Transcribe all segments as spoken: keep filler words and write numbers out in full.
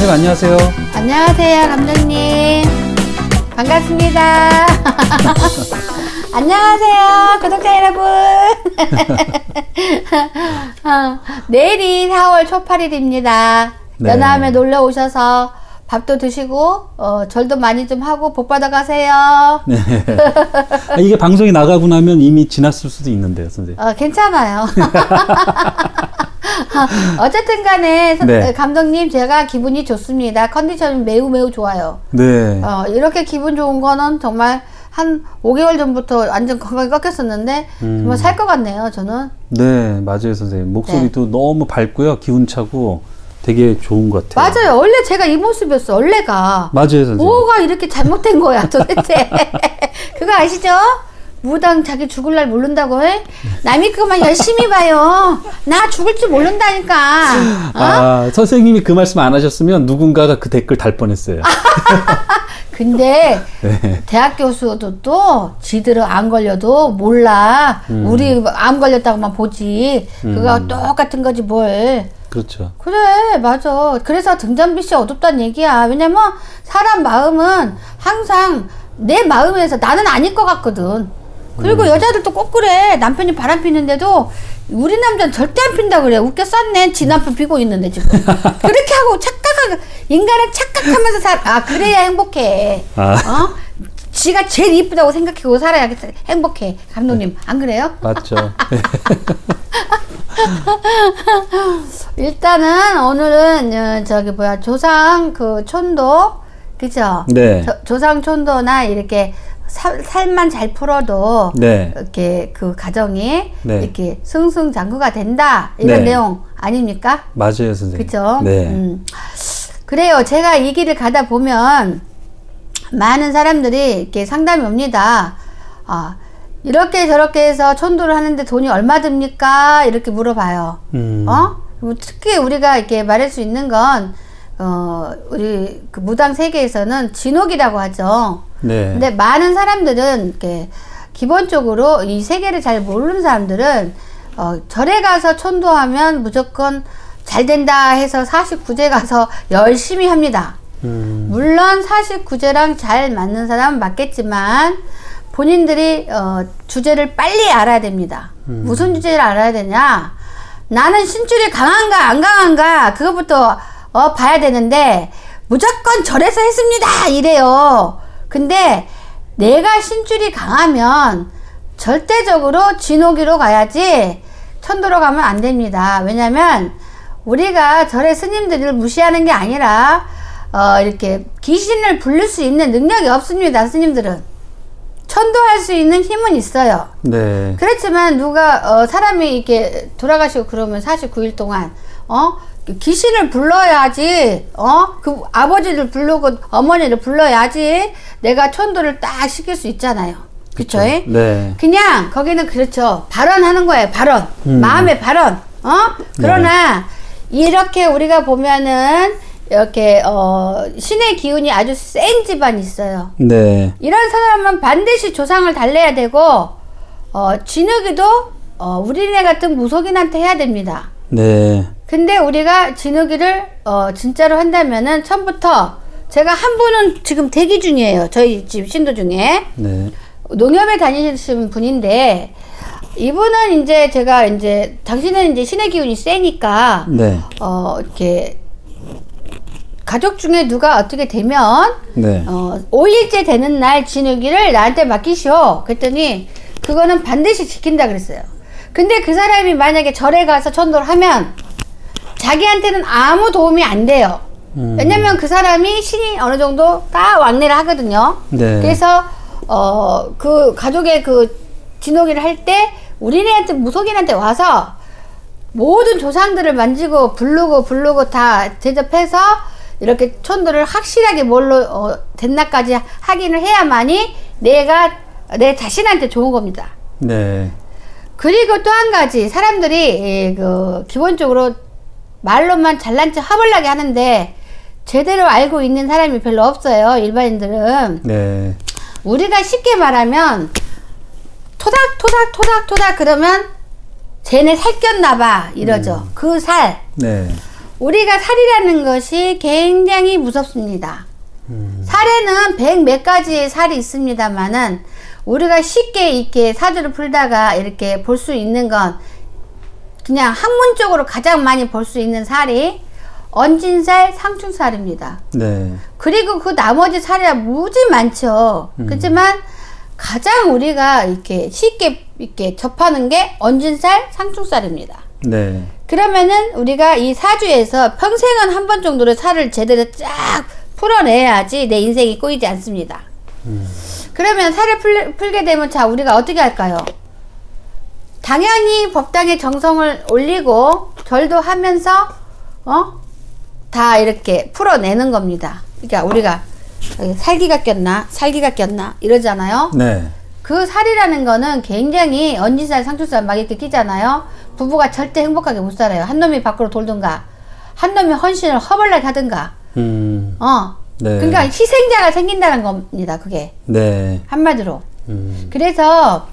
선생님 안녕하세요. 안녕하세요 감독님. 반갑습니다. 안녕하세요 구독자 여러분. 어, 내일이 사월 초팔일입니다. 네. 연암에 놀러 오셔서 밥도 드시고 어, 절도 많이 좀 하고 복 받아 가세요. 네. 이게 방송이 나가고 나면 이미 지났을 수도 있는데요 선생님. 어, 괜찮아요. 어쨌든 간에 선, 네. 감독님 제가 기분이 좋습니다. 컨디션이 매우 매우 좋아요. 네. 어, 이렇게 기분 좋은 거는 정말 한 오 개월 전부터 완전 건강이 꺾였었는데 음. 정말 살 것 같네요 저는. 네 맞아요 선생님. 목소리도 네. 너무 밝고요 기운차고 되게 좋은 것 같아요. 맞아요. 원래 제가 이 모습이었어. 원래가. 맞아요 선생님. 뭐가 이렇게 잘못된 거야 도대체. 그거 아시죠? 무당 자기 죽을 날 모른다고 해? 남이 그만 열심히 봐요. 나 죽을 줄 모른다니까. 어? 아, 선생님이 그 말씀 안 하셨으면 누군가가 그 댓글 달 뻔했어요. 근데 네. 대학 교수도 또 지들은 안 걸려도 몰라. 음. 우리 암 걸렸다고만 보지. 음. 그거 똑같은 거지 뭘. 그렇죠. 그래 맞아. 그래서 등잔빛이 어둡다는 얘기야. 왜냐면 사람 마음은 항상 내 마음에서 나는 아닐 것 같거든. 그리고 음. 여자들도 꼭 그래. 남편이 바람 피는데도 우리 남자는 절대 안 핀다 그래. 웃겨 썼네. 지 남편 피고 있는데 지금. 그렇게 하고 착각하고 인간은 착각하면서 살. 아 그래야 행복해. 아. 어? 지가 제일 이쁘다고 생각하고 살아야 행복해. 감독님 안 그래요? 맞죠. 일단은 오늘은 저기 뭐야 조상 그 천도 그죠? 네. 저, 조상 천도나 이렇게 살, 살만 잘 풀어도 네. 이렇게 그 가정이 네. 이렇게 승승장구가 된다 이런 네. 내용 아닙니까? 맞아요 선생님. 그죠? 네. 음. 그래요. 제가 이 길을 가다 보면 많은 사람들이 이렇게 상담이 옵니다. 아, 이렇게 저렇게 해서 천도를 하는데 돈이 얼마 듭니까? 이렇게 물어봐요. 음. 어? 특히 우리가 이렇게 말할 수 있는 건 어, 우리 그 무당 세계에서는 진옥이라고 하죠. 네. 근데 많은 사람들은 이렇게 기본적으로 이 세계를 잘 모르는 사람들은 어, 절에 가서 천도하면 무조건 잘 된다 해서 사십구 제 가서 열심히 합니다. 음. 물론 사십구 제랑 잘 맞는 사람은 맞겠지만 본인들이 어, 주제를 빨리 알아야 됩니다. 음. 무슨 주제를 알아야 되냐? 나는 신줄이 강한가 안 강한가 그거부터 어, 봐야 되는데 무조건 절에서 했습니다 이래요. 근데 내가 신줄이 강하면 절대적으로 진옥이로 가야지 천도로 가면 안 됩니다. 왜냐면 우리가 절의 스님들을 무시하는 게 아니라 어, 이렇게 귀신을 부를 수 있는 능력이 없습니다. 스님들은 천도할 수 있는 힘은 있어요. 네. 그렇지만 누가 어, 사람이 이렇게 돌아가시고 그러면 사십구 일 동안 어 귀신을 불러야지 어 그 아버지를 부르고 어머니를 불러야지 내가 천도를 딱 시킬 수 있잖아요. 그쵸? 그쵸? 네. 그냥 거기는 그렇죠. 발언하는 거예요. 발언. 음. 마음의 발언. 어 그러나 네. 이렇게 우리가 보면은. 이렇게 어 신의 기운이 아주 센 집안이 있어요. 네. 이런 사람은 반드시 조상을 달래야 되고 어 진흙이도 어 우리네 같은 무속인한테 해야 됩니다. 네. 근데 우리가 진흙이를 어 진짜로 한다면은 처음부터 제가 한 분은 지금 대기 중이에요. 저희 집 신도 중에. 네. 농협에 다니시는 분인데 이분은 이제 제가 이제 당신은 이제 신의 기운이 세니까 네. 어 이렇게 가족 중에 누가 어떻게 되면 네. 어, 오 일째 되는 날 진흙이를 나한테 맡기시오 그랬더니 그거는 반드시 지킨다 그랬어요. 근데 그 사람이 만약에 절에 가서 천도를 하면 자기한테는 아무 도움이 안 돼요. 음. 왜냐면 그 사람이 신이 어느 정도 다 왕래를 하거든요. 네. 그래서 어, 그 가족의 그 진흙이를 할 때 우리네한테 무속인한테 와서 모든 조상들을 만지고 부르고 부르고 다 대접해서 이렇게 천도를 확실하게 뭘로 어, 됐나까지 확인을 해야만이 내가 내 자신한테 좋은 겁니다. 네. 그리고 또 한 가지 사람들이 이, 그 기본적으로 말로만 잘난 척 화벌나게 하는데 제대로 알고 있는 사람이 별로 없어요. 일반인들은. 네. 우리가 쉽게 말하면 토닥 토닥 토닥 토닥 그러면 쟤네 살 꼈나봐 이러죠. 음. 그 살. 네. 우리가 살이라는 것이 굉장히 무섭습니다. 음. 살에는 백 몇 가지의 살이 있습니다만은 우리가 쉽게 이렇게 사주를 풀다가 이렇게 볼 수 있는 건 그냥 학문적으로 가장 많이 볼 수 있는 살이 언진살, 상충살입니다. 네. 그리고 그 나머지 살이야 무지 많죠. 음. 그렇지만 가장 우리가 이렇게 쉽게 이렇게 접하는 게 언진살, 상충살입니다. 네. 그러면은 우리가 이 사주에서 평생은 한 번 정도로 살을 제대로 쫙 풀어내야지 내 인생이 꼬이지 않습니다. 음. 그러면 살을 풀, 풀게 되면 자 우리가 어떻게 할까요? 당연히 법당에 정성을 올리고 절도 하면서 어? 다 이렇게 풀어내는 겁니다. 그러니까 우리가 살기가 꼈나 살기가 꼈나 이러잖아요. 네. 그 살이라는 거는 굉장히 언진살 상충살 막 이렇게 끼잖아요. 부부가 절대 행복하게 못 살아요. 한 놈이 밖으로 돌든가 한 놈이 헌신을 허벌나게 하든가. 음. 어. 네. 그러니까 희생자가 생긴다는 겁니다. 그게. 네. 한마디로. 음. 그래서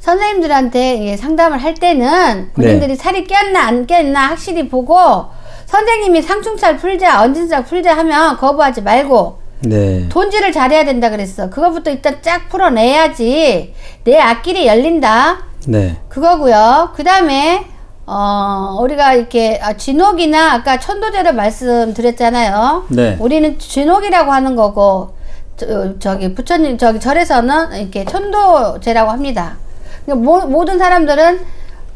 선생님들한테 상담을 할 때는 본인들이 네. 살이 꼈나 안 꼈나 확실히 보고 선생님이 상충살 풀자 언진살 풀자 하면 거부하지 말고 네. 돈질을 잘해야 된다 그랬어. 그거부터 일단 쫙 풀어내야지 내 앞길이 열린다. 네. 그거고요. 그 다음에 어 우리가 이렇게 아, 진옥이나 아까 천도제를 말씀드렸잖아요. 네. 우리는 진옥이라고 하는 거고 저, 저기 부처님 저기 절에서는 이렇게 천도제라고 합니다. 모, 모든 사람들은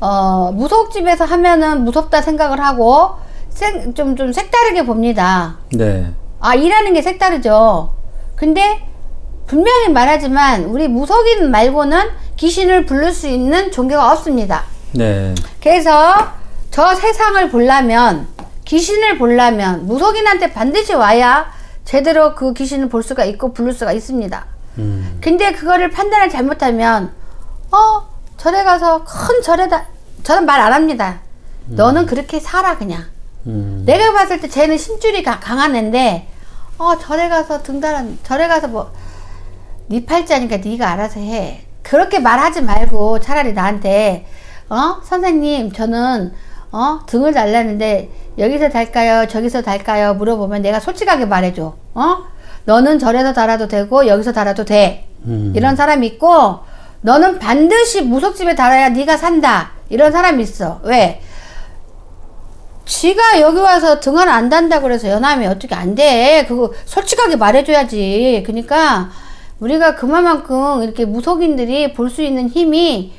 어, 무속집에서 하면은 무섭다 생각을 하고 생, 좀, 좀 색다르게 봅니다. 네. 아 일하는 게 색다르죠. 근데 분명히 말하지만 우리 무속인 말고는 귀신을 부를 수 있는 종교가 없습니다. 네. 그래서 저 세상을 보려면 귀신을 보려면 무속인한테 반드시 와야 제대로 그 귀신을 볼 수가 있고 부를 수가 있습니다. 음. 근데 그거를 판단을 잘못하면 어 절에 가서 큰 절에다 저는 말 안 합니다. 음. 너는 그렇게 살아 그냥. 음. 내가 봤을 때 쟤는 신줄이 가, 강한 애인데 어 절에 가서 등달한 절에 가서 뭐 네 팔자니까 네가 알아서 해. 그렇게 말하지 말고 차라리 나한테 어 선생님 저는 어 등을 달라는데 여기서 달까요 저기서 달까요 물어보면 내가 솔직하게 말해줘. 어 너는 절에서 달아도 되고 여기서 달아도 돼. 음. 이런 사람이 있고 너는 반드시 무속집에 달아야 네가 산다 이런 사람이 있어. 왜? 지가 여기 와서 등을 안 단다고 그래서 연하면 어떻게 안 돼. 그거 솔직하게 말해줘야지. 그러니까 우리가 그만큼 이렇게 무속인들이 볼 수 있는 힘이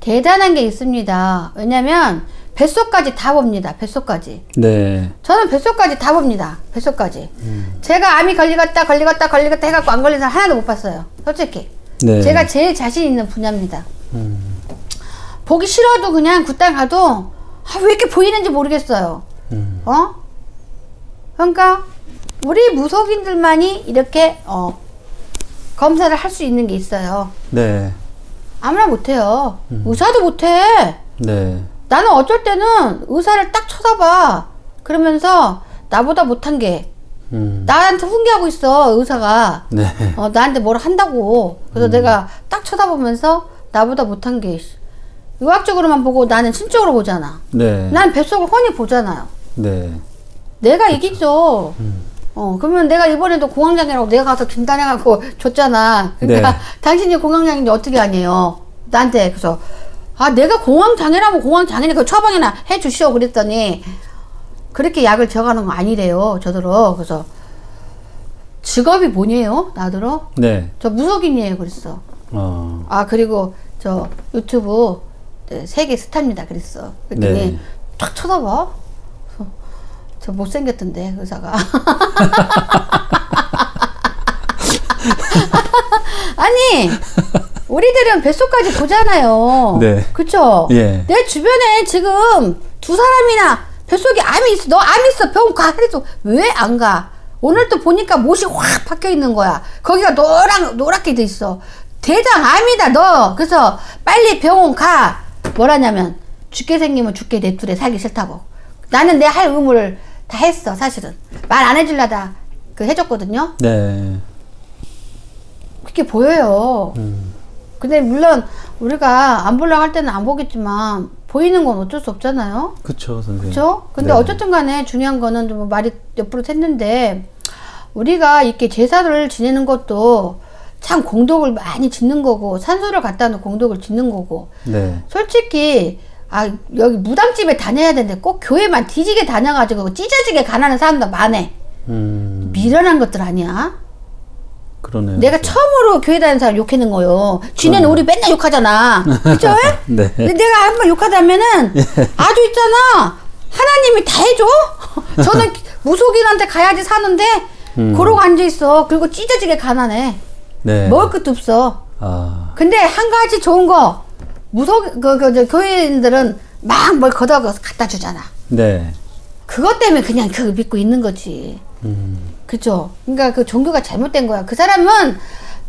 대단한 게 있습니다. 왜냐면 뱃속까지 다 봅니다. 뱃속까지. 네. 저는 뱃속까지 다 봅니다. 뱃속까지. 음. 제가 암이 걸리겠다 걸리겠다 걸리겠다 해갖고 안 걸린 사람 하나도 못 봤어요. 솔직히. 네. 제가 제일 자신 있는 분야입니다. 음. 보기 싫어도 그냥 그땅 가도 아, 왜 이렇게 보이는지 모르겠어요. 음. 어? 그러니까 우리 무속인들만이 이렇게 어, 검사를 할 수 있는 게 있어요. 네. 아무나 못해요. 음. 의사도 못해. 네. 나는 어쩔 때는 의사를 딱 쳐다봐. 그러면서 나보다 못한 게 음. 나한테 훈계하고 있어 의사가. 네. 어, 나한테 뭘 한다고. 그래서 음. 내가 딱 쳐다보면서 나보다 못한 게 의학적으로만 보고 나는 신적으로 보잖아. 네. 난 뱃속을 훤히 보잖아요. 네. 내가 그쵸. 이기죠. 음. 어 그러면 내가 이번에도 공황장애라고 내가 가서 진단해갖고 줬잖아. 그러니까 네. 당신이 공황장애인지 어떻게 아니에요 나한테. 그래서 아 내가 공황장애라면 공황장애니까 처방이나 해주시오 그랬더니 그렇게 약을 적어놓은 거 아니래요 저더러. 그래서 직업이 뭐예요 나더러. 네. 저 무속인이에요 그랬어. 어. 아 그리고 저 유튜브 세계 스타입니다 그랬어. 그랬더니 네. 탁 쳐다봐. 그래서 저 못생겼던데 의사가. 아니 우리들은 뱃속까지 보잖아요. 네. 그쵸? 예. 내 주변에 지금 두 사람이나 뱃속에 암이 있어. 너 암이 있어. 병원 가. 그래서 왜 안 가? 오늘 또 보니까 못이 확 박혀 있는 거야. 거기가 노랑, 노랗게 돼 있어. 대장 암이다, 너. 그래서 빨리 병원 가. 뭐라냐면, 죽게 생기면 죽게 냅둘에 살기 싫다고. 나는 내 할 의무를 다 했어, 사실은. 말 안 해주려다 그 해줬거든요. 네. 그렇게 보여요. 음. 근데 물론 우리가 안 보려고 할 때는 안 보겠지만, 보이는 건 어쩔 수 없잖아요. 그쵸, 선생님. 그쵸? 근데 네. 어쨌든 간에 중요한 거는 좀 말이 옆으로 샜는데, 우리가 이렇게 제사를 지내는 것도 참 공덕을 많이 짓는 거고, 산소를 갖다 놓고 공덕을 짓는 거고, 네. 솔직히 아 여기 무당집에 다녀야 되는데 꼭 교회만 뒤지게 다녀가지고 찢어지게 가난한 사람도 많네. 음... 미련한 것들 아니야? 그러네요. 내가 그래서. 처음으로 교회 다니는 사람 욕하는 거요. 지네는 우리 맨날 욕하잖아. 그쵸? 네. 근데 내가 한번 욕하자면은 예. 아주 있잖아. 하나님이 다 해줘. 저는 무속인한테 가야지 사는데 음. 그러고 앉아있어. 그리고 찢어지게 가난해. 네. 먹을 것도 없어. 아. 근데 한 가지 좋은 거, 무속 그, 그, 그 교회인들은 막 뭘 걷어 갖다 주잖아. 네. 그것 때문에 그냥 그걸 믿고 있는 거지. 음. 그죠? 그러니까 그 종교가 잘못된 거야. 그 사람은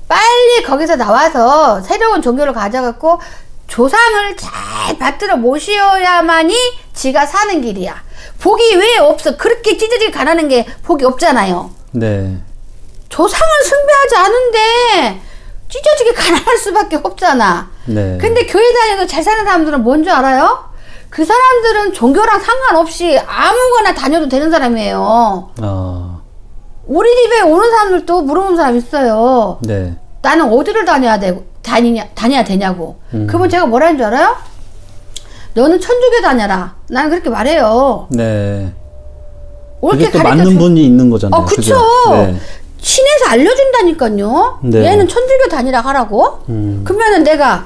빨리 거기서 나와서 새로운 종교를 가져갖고 조상을 잘 받들어 모셔야만이 지가 사는 길이야. 복이 왜 없어? 그렇게 찢어지게 가라는 게 복이 없잖아요. 네. 조상을 숭배하지 않은데 찢어지게 가난할 수밖에 없잖아. 네. 근데 교회 다녀도 잘 사는 사람들은 뭔 줄 알아요? 그 사람들은 종교랑 상관없이 아무거나 다녀도 되는 사람이에요. 어. 우리 집에 오는 사람들도 물어보는 사람 있어요. 네. 나는 어디를 다녀야 되고 다니냐 다녀야 되냐고. 음. 그러면 제가 뭐라는 줄 알아요? 너는 천주교 다녀라. 나는 그렇게 말해요. 네. 그게 또 맞는 주... 분이 있는 거잖아요. 어, 그쵸. 네. 신에서 알려준다니까요. 네. 얘는 천주교 다니라 하라고. 음. 그러면은 내가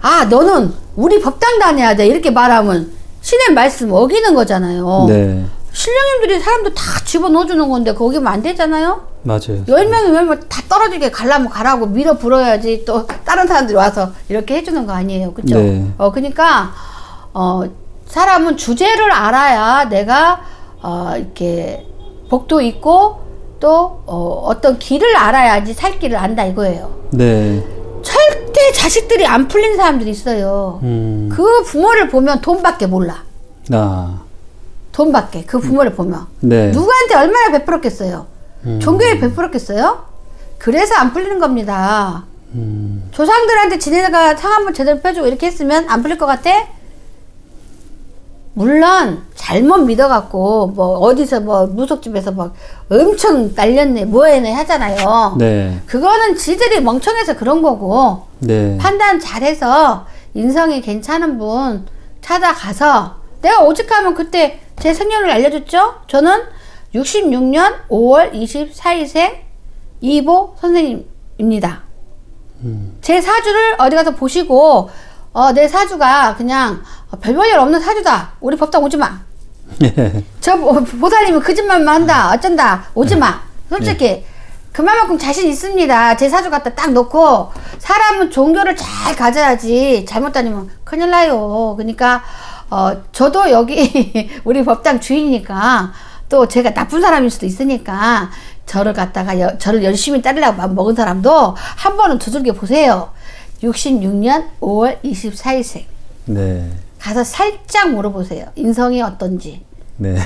아 너는 우리 법당 다녀야 돼 이렇게 말하면 신의 말씀 어기는 거잖아요. 네. 신령님들이 사람도 다 집어넣어주는 건데 거기면 안 되잖아요. 맞아요. 열 명이 열 명 다 떨어지게 가려면 가라고 밀어 불어야지 또 다른 사람들이 와서 이렇게 해주는 거 아니에요. 그죠? 네. 어 그러니까 어 사람은 주제를 알아야 내가 어 이렇게 복도 있고 또 어, 어떤 길을 알아야지 살 길을 안다 이거예요. 네. 절대 자식들이 안 풀린 사람들이 있어요. 음. 그 부모를 보면 돈밖에 몰라. 아. 돈밖에 그 부모를 보면. 네. 누구한테 얼마나 베풀었겠어요. 음. 종교에 베풀었겠어요. 그래서 안 풀리는 겁니다. 음. 조상들한테 지네가 상 한번 제대로 펴주고 이렇게 했으면 안 풀릴 것 같아? 물론 잘못 믿어갖고 뭐 어디서 뭐 무속집에서 막 엄청 날렸네 뭐했네 하잖아요. 네. 그거는 지들이 멍청해서 그런 거고. 네. 판단 잘해서 인성이 괜찮은 분 찾아가서 내가 오직하면 그때 제 생년을 알려줬죠. 저는 육십육 년 오월 이십사일생 이보 선생님입니다. 음. 제 사주를 어디 가서 보시고 어, 내 사주가 그냥 별별일 없는 사주다. 우리 법당 오지마. 예. 저 보살님이 거짓말만 한다. 어쩐다. 오지마. 솔직히 예. 그만큼 자신 있습니다. 제 사주 갖다 딱 놓고 사람은 종교를 잘 가져야지 잘못 다니면 큰일 나요. 그러니까 어, 저도 여기 우리 법당 주인이니까 또 제가 나쁜 사람일 수도 있으니까 저를 갖다가 여, 저를 열심히 따르려고 마음 먹은 사람도 한 번은 두들겨 보세요. 육십육 년 오월 이십사일생. 네. 가서 살짝 물어보세요. 인성이 어떤지. 네.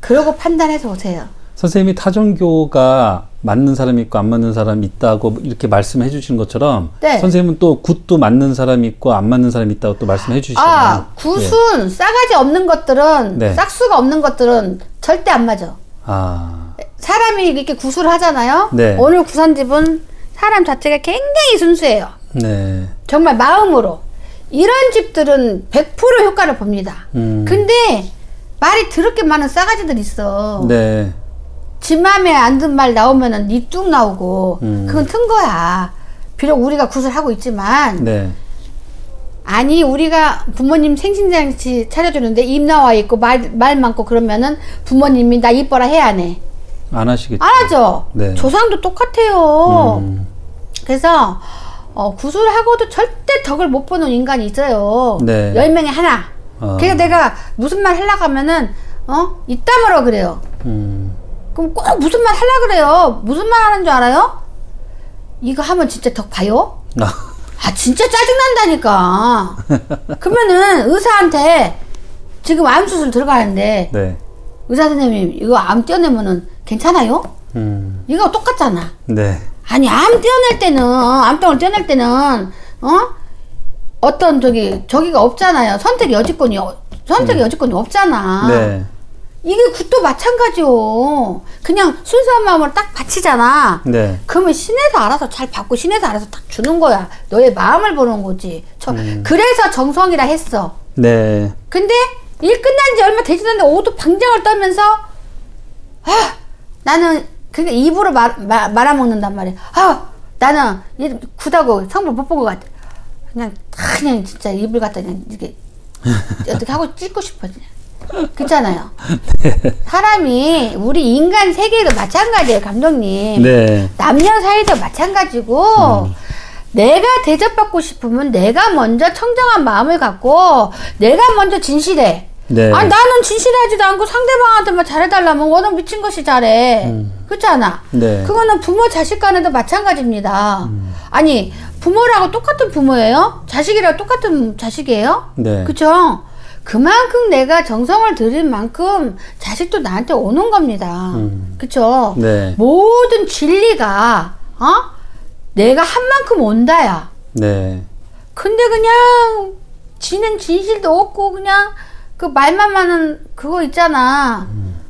그러고 판단해서 오세요. 선생님이 타종교가 맞는 사람이 있고 안 맞는 사람이 있다고 이렇게 말씀해 주신 것처럼 네. 선생님은 또 굿도 맞는 사람이 있고 안 맞는 사람이 있다고 또 말씀해 주시잖아요. 아, 굿은 예. 싸가지 없는 것들은 네. 싹수가 없는 것들은 절대 안 맞아. 아. 사람이 이렇게 구술을 하잖아요. 네. 오늘 구산집은 사람 자체가 굉장히 순수해요. 네. 정말 마음으로. 이런 집들은 백 퍼센트 효과를 봅니다. 음. 근데 말이 더럽게 많은 싸가지들 있어. 네. 지 맘에 안 든 말 나오면은 입 뚝 나오고 음. 그건 튼 거야. 비록 우리가 구슬하고 있지만 네. 아니 우리가 부모님 생신잔치 차려주는데 입 나와 있고 말, 말 많고 그러면은 부모님이 나 이뻐라 해야 안 해? 안 하시겠죠. 안 하죠. 네. 조상도 똑같아요. 음. 그래서 어, 구술하고도 절대 덕을 못 보는 인간이 있어요. 네. 열 명에 하나. 어. 그래서 내가 무슨 말 하려고 하면은 어? 이따물어 그래요. 음. 그럼 꼭 무슨 말 하려고 그래요. 무슨 말 하는 줄 알아요? 이거 하면 진짜 덕 봐요? 아 진짜 짜증난다니까. 그러면은 의사한테 지금 암수술 들어가는데 네. 의사 선생님 이거 암 떼어내면은 괜찮아요? 음. 이거 똑같잖아. 네. 아니 암 떼어낼 때는 암덩을 떼어낼 때는 어 어떤 저기 저기가 없잖아요. 선택 여지권이 선택 음. 여지권이 없잖아. 네. 이게 굿도 마찬가지요. 그냥 순수한 마음으로 딱 바치잖아. 네. 그러면 신에서 알아서 잘 받고 신에서 알아서 딱 주는 거야. 너의 마음을 보는 거지. 저, 음. 그래서 정성이라 했어. 네. 근데 일 끝난 지 얼마 되지도 않는데 오도 방정을 떨면서 아, 나는 그게 입으로 말, 말, 말아먹는단 말이야. 아, 나는 얘 굿하고 성불 못 본 것 같아. 그냥 그냥 진짜 입을 갖다 그냥 이렇게 어떻게 하고 찍고 싶어 그냥. 그렇잖아요. 네. 사람이 우리 인간 세계도 마찬가지예요, 감독님. 네. 남녀 사이도 마찬가지고 음. 내가 대접받고 싶으면 내가 먼저 청정한 마음을 갖고 내가 먼저 진실해. 네. 아니 나는 진실하지도 않고 상대방한테만 잘해달라면 워낙 미친 것이 잘해. 음. 그렇잖아. 네. 그거는 부모 자식 간에도 마찬가지입니다. 음. 아니 부모라고 똑같은 부모예요? 자식이라고 똑같은 자식이에요? 네. 그렇죠? 그만큼 내가 정성을 들인 만큼 자식도 나한테 오는 겁니다. 음. 그쵸? 네. 모든 진리가 어? 내가 한 만큼 온다야. 네. 근데 그냥 지는 진실도 없고 그냥 그 말만 많은 그거 있잖아. 음.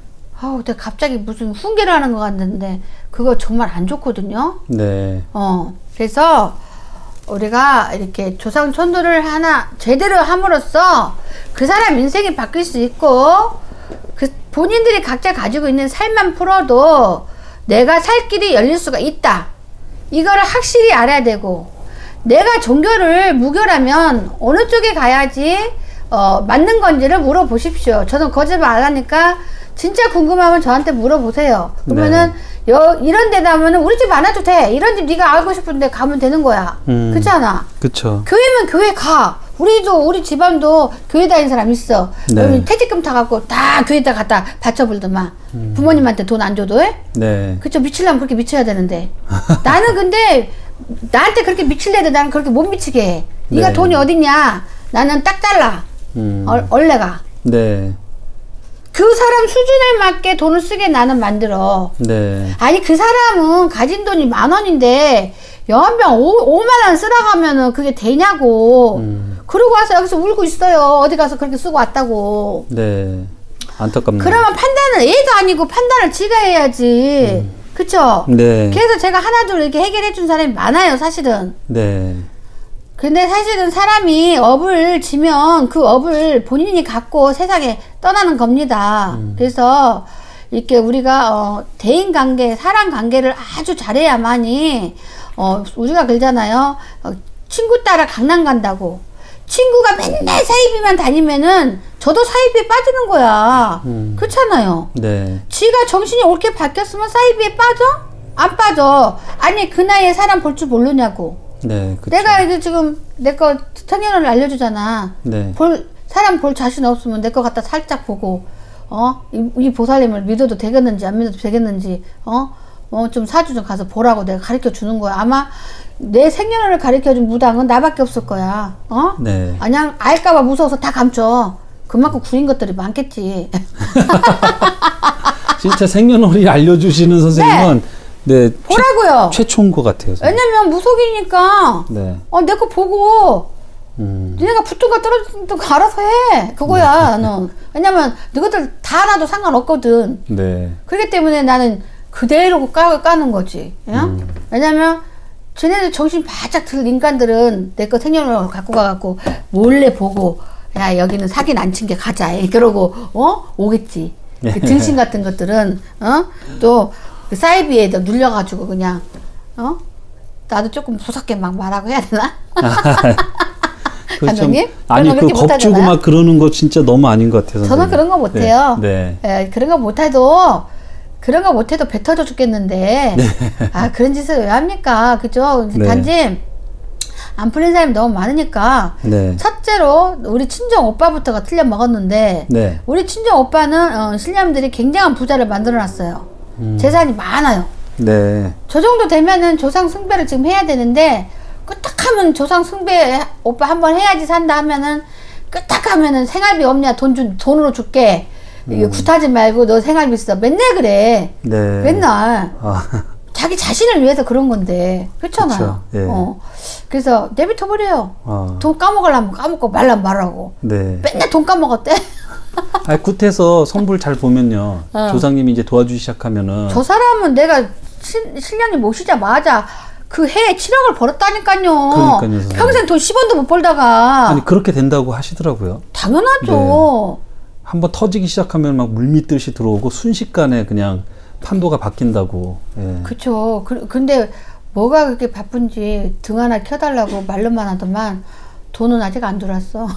아우 내가 갑자기 무슨 훈계를 하는 것 같는데 그거 정말 안 좋거든요. 네. 어 그래서 우리가 이렇게 조상 천도를 하나 제대로 함으로써 그 사람 인생이 바뀔 수 있고 그 본인들이 각자 가지고 있는 살만 풀어도 내가 살 길이 열릴 수가 있다. 이거를 확실히 알아야 되고 내가 종교를 무교라면 어느 쪽에 가야지 어, 맞는 건지를 물어보십시오. 저는 거짓말 안 하니까 진짜 궁금하면 저한테 물어보세요. 그러면은 네. 여, 이런 데다 하면은 우리 집 안 와도 돼. 이런 집 네가 알고 싶은데 가면 되는 거야. 음, 그렇잖아. 그쵸. 교회면 교회 가. 우리도 우리 집안도 교회 다니는 사람 있어. 네. 퇴직금 타갖고 다 교회에다 갖다 바쳐불더만. 음. 부모님한테 돈 안 줘도 해? 네. 그쵸. 미치려면 그렇게 미쳐야 되는데. 나는 근데 나한테 그렇게 미칠래도 나는 그렇게 못 미치게 해. 네가 네. 돈이 어딨냐? 나는 딱 잘라. 음. 얼, 얼레가. 네. 그 사람 수준에 맞게 돈을 쓰게 나는 만들어. 네. 아니 그 사람은 가진 돈이 만 원인데 연병 오만 원 쓰라고 하면은 그게 되냐고. 음. 그러고 와서 여기서 울고 있어요. 어디 가서 그렇게 쓰고 왔다고. 네. 안타깝네요. 그러면 판단을 얘도 아니고 판단을 지가 해야지. 음. 그쵸? 네. 그래서 제가 하나둘 이렇게 해결해 준 사람이 많아요 사실은. 네. 근데 사실은 사람이 업을 지면 그 업을 본인이 갖고 세상에 떠나는 겁니다. 음. 그래서 이렇게 우리가 어, 대인관계, 사람관계를 아주 잘해야만이 어, 우리가 그러잖아요. 어, 친구 따라 강남 간다고. 친구가 맨날 사이비만 다니면은 저도 사이비에 빠지는 거야. 음. 그렇잖아요. 네. 지가 정신이 옳게 바뀌었으면 사이비에 빠져? 안 빠져. 아니 그 나이에 사람 볼 줄 모르냐고. 네, 그쵸. 내가 이제 지금 내 거 생년월일 알려주잖아. 네. 볼 사람 볼 자신 없으면 내 거 갖다 살짝 보고 어? 이, 이 보살님을 믿어도 되겠는지 안 믿어도 되겠는지 어? 어, 좀 사주 좀 가서 보라고 내가 가르쳐 주는 거야. 아마 내 생년월일을 가르쳐 준 무당은 나밖에 없을 거야. 어? 네. 그냥 알까봐 무서워서 다 감춰. 그만큼 구린 것들이 많겠지. 진짜 생년월일 알려주시는 선생님은 네. 네, 보라고요. 최, 최초인 것 같아요. 선생님. 왜냐면 무속이니까 네. 어, 내 거 보고 음. 니네가 붙든가 떨어진다가 알아서 해. 그거야. 네. 나는. 왜냐면 너희들 다 알아도 상관없거든. 네. 그렇기 때문에 나는 그대로 까, 까는 거지. 예? 음. 왜냐면 쟤네들 정신 바짝 들 인간들은 내 거 생년월일 갖고 가갖고 몰래 보고 야 여기는 사기는 안 친 게 가자. 그러고 어? 오겠지. 네. 그 등신 같은 것들은 어? 또 그 사이비에 눌려가지고 그냥 어? 나도 조금 무섭게 막 말하고 해야 되나? 감독님? 아니 그 겁주고 막 그러는 거 진짜 너무 아닌 것 같아요. 저는 그런 거 못해요. 네. 네. 그런 거 못해도 그런 거 못해도 뱉어져 죽겠는데 네. 아 그런 짓을 왜 합니까? 그죠? 네. 단지 안 풀린 사람이 너무 많으니까 네. 첫째로 우리 친정 오빠부터가 틀려 먹었는데 네. 우리 친정 오빠는 어, 신령님들이 굉장한 부자를 만들어놨어요. 음. 재산이 많아요. 네. 저 정도 되면은 조상 숭배를 지금 해야 되는데 끄딱하면 조상 숭배 오빠 한번 해야지 산다 하면은 끄딱하면은 생활비 없냐 돈 준 돈으로 줄게. 음. 굿하지 말고 너 생활비 써. 맨날 그래. 네. 맨날. 아. 자기 자신을 위해서 그런 건데 그렇잖아요. 예. 어. 그래서 내뱉어버려요. 어. 돈 까먹으려면 까먹고 말라면 말하고. 네. 맨날 돈 까먹었대. 아니, 굿해서 성불 잘 보면요. 어. 조상님이 이제 도와주기 시작하면은 저 사람은 내가 신, 신령님 모시자마자 그 해에 칠억을 벌었다니까요. 그러니까요, 선생님. 평생 돈 십 원도 못 벌다가. 아니 그렇게 된다고 하시더라고요. 당연하죠. 네. 한번 터지기 시작하면 막 물밑듯이 들어오고 순식간에 그냥 판도가 바뀐다고. 예. 그쵸. 그, 근데 뭐가 그렇게 바쁜지 등 하나 켜달라고 말로만 하더만 돈은 아직 안 들어왔어.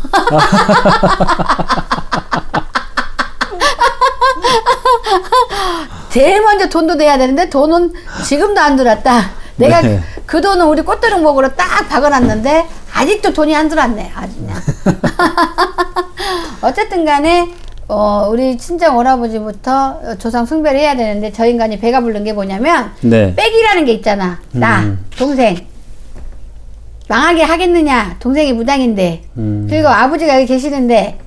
제일 먼저 돈도 내야 되는데 돈은 지금도 안 들어왔다. 내가 네. 그 돈은 우리 꽃두릉 목으로 딱 박아놨는데 아직도 돈이 안 들어왔네. 아주 그냥. 어쨌든 간에 어, 우리 친정 오라버지부터 조상 숭배를 해야 되는데 저 인간이 배가 부른 게 뭐냐면 네. 빽이라는 게 있잖아. 나 음. 동생 망하게 하겠느냐. 동생이 무당인데 음. 그리고 아버지가 여기 계시는데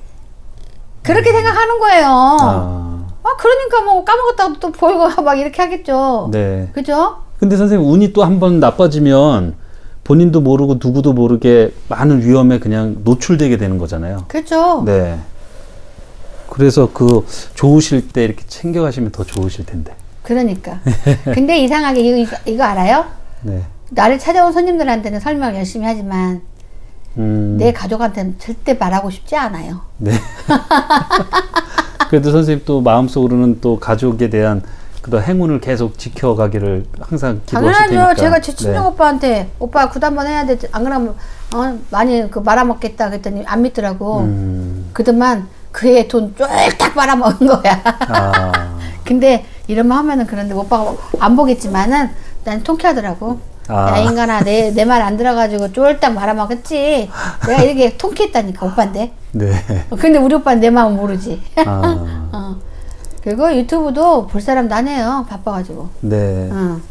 그렇게 생각하는 거예요. 아, 아 그러니까 뭐 까먹었다고 또 보이고 막 이렇게 하겠죠. 네. 그죠? 근데 선생님 운이 또 한 번 나빠지면 본인도 모르고 누구도 모르게 많은 위험에 그냥 노출되게 되는 거잖아요. 그렇죠. 네. 그래서 그 좋으실 때 이렇게 챙겨가시면 더 좋으실 텐데. 그러니까. 근데 이상하게 이거, 이거, 이거 알아요? 네. 나를 찾아온 손님들한테는 설명을 열심히 하지만 음... 내 가족한테는 절대 말하고 싶지 않아요. 네. 그래도 선생님 또 마음속으로는 또 가족에 대한 그다음 행운을 계속 지켜가기를 항상 기도하실 테니까. 당연하죠. 제가 제 친정 네. 오빠한테 오빠 굿 한번 해야 되지 안 그러면 어, 많이 그 말아먹겠다 그랬더니 안 믿더라고. 음. 그동안 그의 돈 쫄딱 말아먹은 거야. 아. 근데 이러면 하면은 그런데 오빠가 안 보겠지만은 난 통쾌하더라고. 아. 야 인간아 내 내 말 안 들어가지고 쫄딱 말아먹었지. 내가 이렇게 통쾌했다니까 오빠인데. 네. 근데 우리 오빠는 내 마음 모르지. 아. 어. 그리고 유튜브도 볼 사람도 안 해요. 바빠가지고. 네. 응.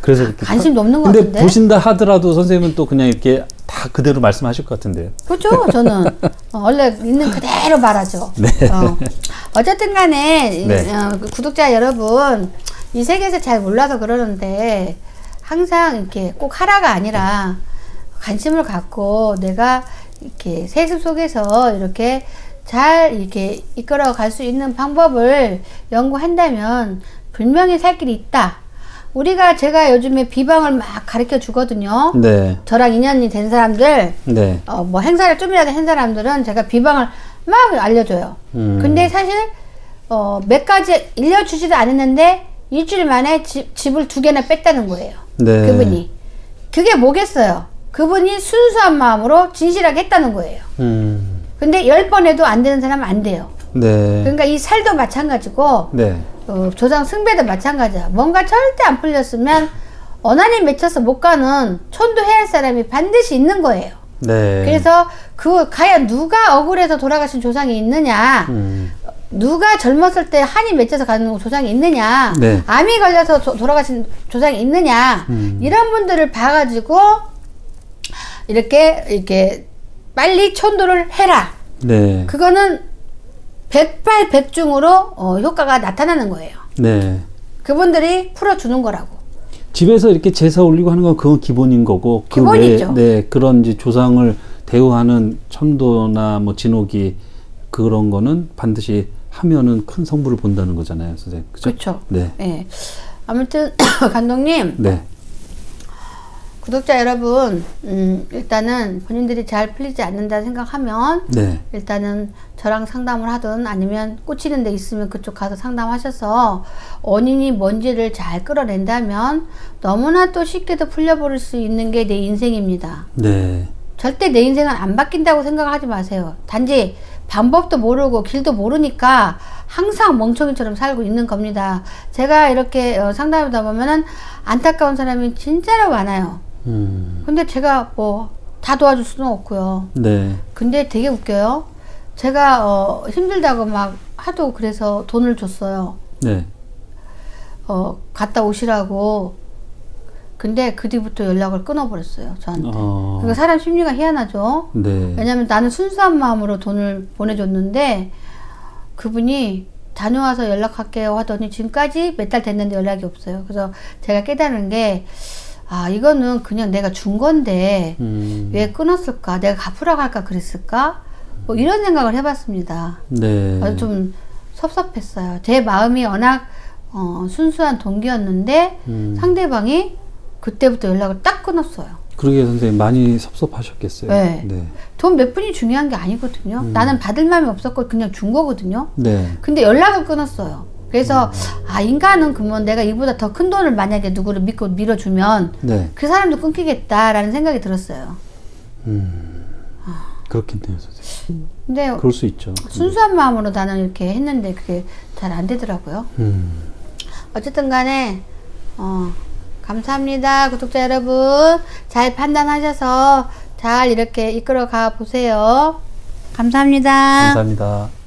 그래서 이렇게 관심도 없는 것 같은데. 근데 보신다 하더라도 선생님은 또 그냥 이렇게 다 그대로 말씀하실 것 같은데요. 그렇죠. 저는 어, 원래 있는 그대로 말하죠. 네. 어. 어쨌든 간에 네. 어, 구독자 여러분 이 세계에서 잘 몰라서 그러는데 항상 이렇게 꼭 하라가 아니라 관심을 갖고 내가 이렇게 세습 속에서 이렇게 잘 이렇게 이끌어 갈 수 있는 방법을 연구한다면 분명히 살 길이 있다. 우리가 제가 요즘에 비방을 막 가르쳐 주거든요. 네. 저랑 인연이 된 사람들 네. 어, 뭐 행사를 좀이라도 한 사람들은 제가 비방을 막 알려줘요. 음. 근데 사실 어, 몇 가지 알려주지도 않았는데 일주일 만에 집, 집을 두 개나 뺐다는 거예요. 네. 그분이. 그게 뭐겠어요. 그분이 순수한 마음으로 진실하게 했다는 거예요. 음. 근데 열 번 해도 안 되는 사람은 안 돼요. 네. 그러니까 이 살도 마찬가지고 네. 어, 조상 승배도 마찬가지야. 뭔가 절대 안 풀렸으면 어난이 맺혀서 못 가는 천도 해야 할 사람이 반드시 있는 거예요. 네. 그래서 그 과연 누가 억울해서 돌아가신 조상이 있느냐 음. 누가 젊었을 때 한이 맺혀서 가는 조상이 있느냐 네. 암이 걸려서 조, 돌아가신 조상이 있느냐 음. 이런 분들을 봐가지고 이렇게 이렇게 빨리 천도를 해라. 네. 그거는 백발백중으로 어, 효과가 나타나는 거예요. 네. 그분들이 풀어주는 거라고. 집에서 이렇게 제사 올리고 하는 건 그건 기본인 거고. 그 기본이죠. 외에, 네, 그런 이제 조상을 대우하는 천도나 뭐 진옥이 그런 거는 반드시 하면은 큰 성부를 본다는 거잖아요, 선생님. 그죠? 그렇죠. 네. 네. 아무튼 감독님. 네. 구독자 여러분 음, 일단은 본인들이 잘 풀리지 않는다 생각하면 네. 일단은 저랑 상담을 하든 아니면 꽂히는 데 있으면 그쪽 가서 상담하셔서 원인이 뭔지를 잘 끌어낸다면 너무나 또 쉽게도 풀려버릴 수 있는 게 내 인생입니다. 네. 절대 내 인생은 안 바뀐다고 생각하지 마세요. 단지 방법도 모르고 길도 모르니까 항상 멍청이처럼 살고 있는 겁니다. 제가 이렇게 어, 상담하다 보면은 안타까운 사람이 진짜로 많아요. 음. 근데 제가 뭐 다 도와줄 수는 없고요. 네. 근데 되게 웃겨요. 제가 어, 힘들다고 막 하도 그래서 돈을 줬어요. 네. 어 갔다 오시라고. 근데 그 뒤부터 연락을 끊어버렸어요 저한테. 어. 그러니까 사람 심리가 희한하죠. 네. 왜냐면 나는 순수한 마음으로 돈을 보내줬는데 그분이 다녀와서 연락할게요 하더니 지금까지 몇 달 됐는데 연락이 없어요. 그래서 제가 깨달은 게 아 이거는 그냥 내가 준 건데 음. 왜 끊었을까, 내가 갚으라고 할까 그랬을까, 뭐 이런 생각을 해봤습니다. 네. 아주 좀 섭섭했어요. 제 마음이 워낙 어, 순수한 동기였는데 음. 상대방이 그때부터 연락을 딱 끊었어요. 그러게 선생님 많이 섭섭하셨겠어요. 네. 네. 돈 몇 푼이 중요한 게 아니거든요. 음. 나는 받을 마음이 없었고 그냥 준 거거든요. 네. 근데 연락을 끊었어요. 그래서 음. 아 인간은 그러면 내가 이보다 더 큰 돈을 만약에 누구를 믿고 밀어주면 네. 그 사람도 끊기겠다라는 생각이 들었어요. 음. 아. 그렇겠네요 선생님. 근데 그럴 수 있죠. 순수한 근데. 마음으로 나는 이렇게 했는데 그게 잘 안 되더라고요. 음. 어쨌든 간에 어. 감사합니다. 구독자 여러분, 잘 판단하셔서 잘 이렇게 이끌어 가 보세요. 감사합니다. 감사합니다.